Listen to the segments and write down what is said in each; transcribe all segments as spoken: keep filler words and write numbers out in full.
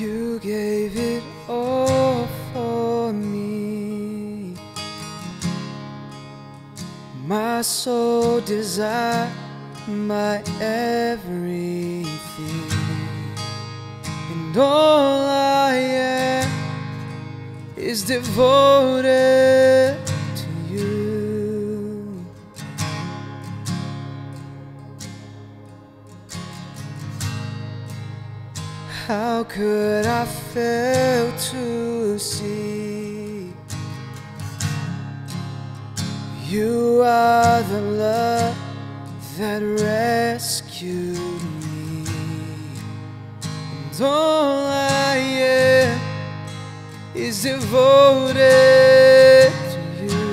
You gave it all for me. My sole desire, my everything. And all I am is devoted to you. How could I fail to see you are the love that rescued me? And all I am is devoted to you.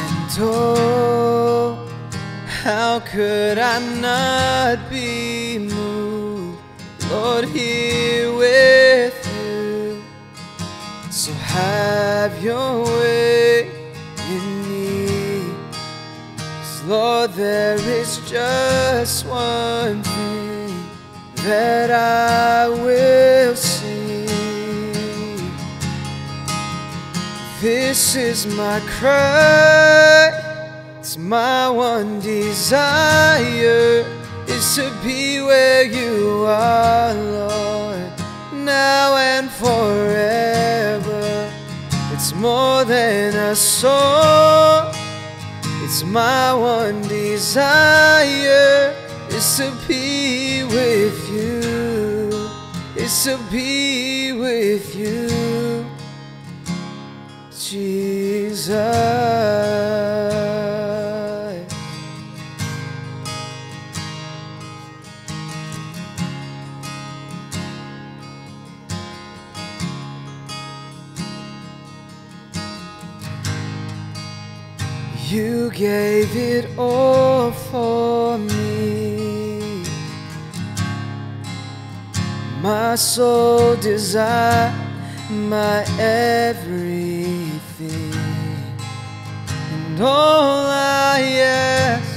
And oh, how could I not be moved, Lord, here with you? So have your way in me, 'cause Lord, there is just one thing that I will see. This is my cry, it's my one desire, is to be where you are, Lord, now and forever. It's more than a song, it's my one desire, is to be with you, is to be with you, Jesus. You gave it all for me. My sole desire, my everything. And all I ask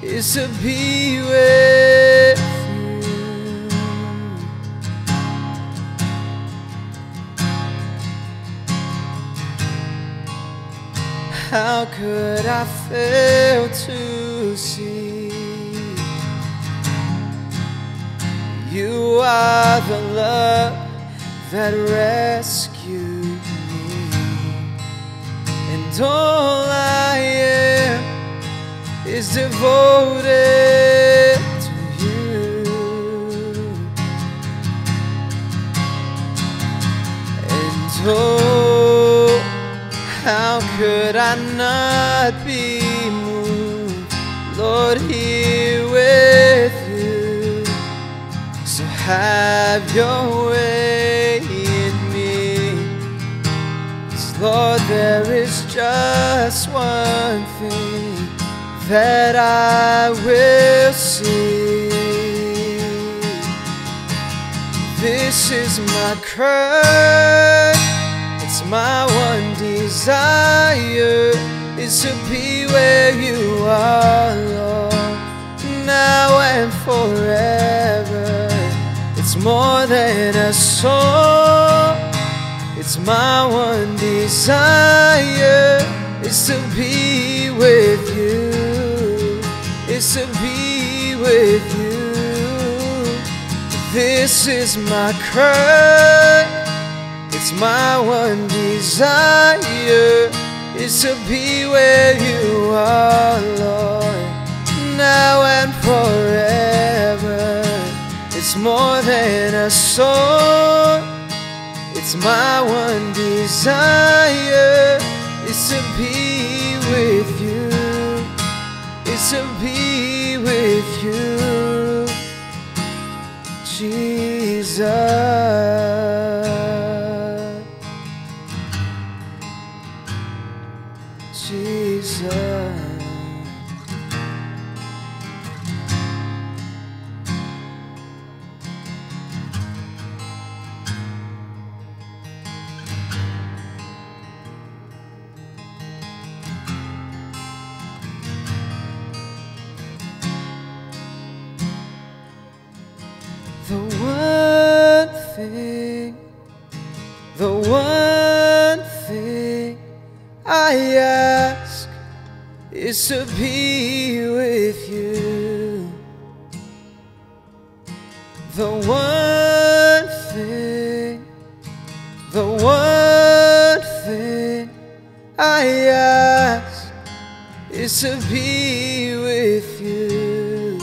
is to be with you. How could I fail to see? You are the love that rescued me, and all I am is devoted to you. And oh, how could I not be moved, Lord, here with you? So have your way in me, 'cause Lord, there is just one thing that I will see. This is my cry, it's my one desire, is to be where you are, Lord, now and forever. It's more than a song, it's my one desire, is to be with you, is to be with you. This is my cry, it's my one desire, is to be where you are, Lord, now and forever. It's more than a song, it's my one desire, is to be with you, is to be with you, Jesus, Jesus. I ask is to be with you, the one thing, the one thing I ask is to be with you,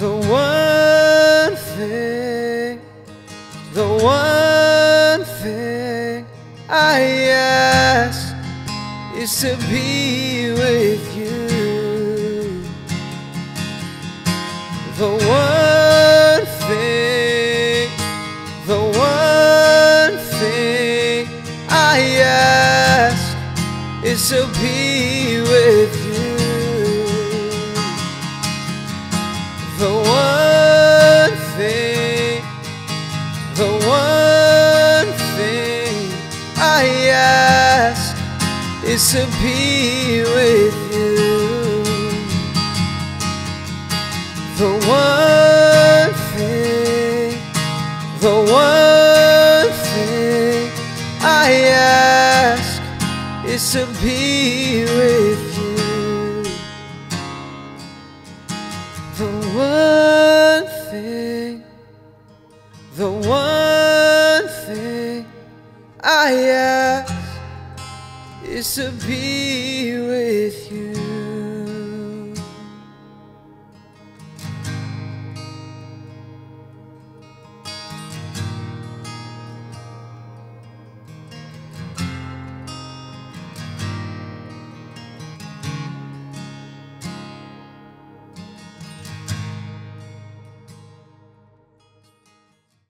the one thing, the one thing I ask is to be with you, the one thing, the one thing I ask is to be with you, the one thing, the one thing I ask is to be with you, the one thing, the one thing I ask is to be with you, the one thing, the one thing I ask is to be with you.